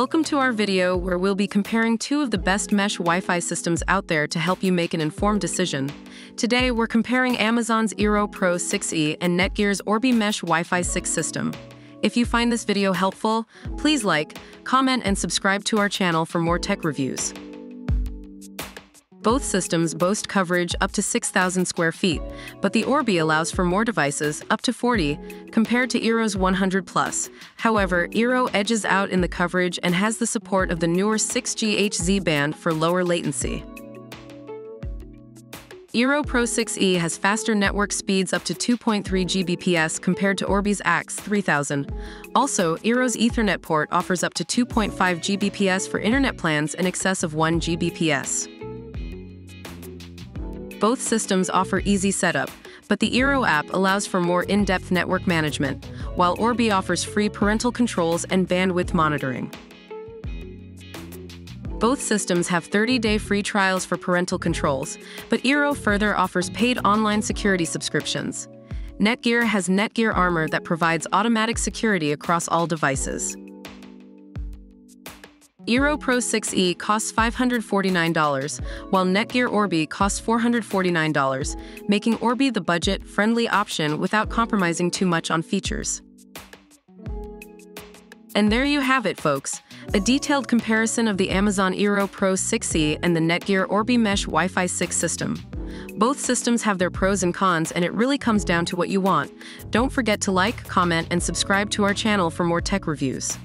Welcome to our video where we'll be comparing two of the best mesh Wi-Fi systems out there to help you make an informed decision. Today we're comparing Amazon's eero Pro 6E and Netgear's Orbi Mesh Wi-Fi 6 system. If you find this video helpful, please like, comment and subscribe to our channel for more tech reviews. Both systems boast coverage up to 6,000 square feet, but the Orbi allows for more devices, up to 40, compared to eero's 100+. However, eero edges out in the coverage and has the support of the newer 6GHz band for lower latency. eero Pro 6E has faster network speeds up to 2.3 Gbps compared to Orbi's AX 3000. Also, eero's Ethernet port offers up to 2.5 Gbps for internet plans in excess of 1 Gbps. Both systems offer easy setup, but the eero app allows for more in-depth network management, while Orbi offers free parental controls and bandwidth monitoring. Both systems have 30-day free trials for parental controls, but eero further offers paid online security subscriptions. Netgear has Netgear Armor that provides automatic security across all devices. eero Pro 6E costs $549, while Netgear Orbi costs $449, making Orbi the budget-friendly option without compromising too much on features. And there you have it, folks, a detailed comparison of the Amazon eero Pro 6E and the Netgear Orbi Mesh Wi-Fi 6 system. Both systems have their pros and cons, and it really comes down to what you want. Don't forget to like, comment, and subscribe to our channel for more tech reviews.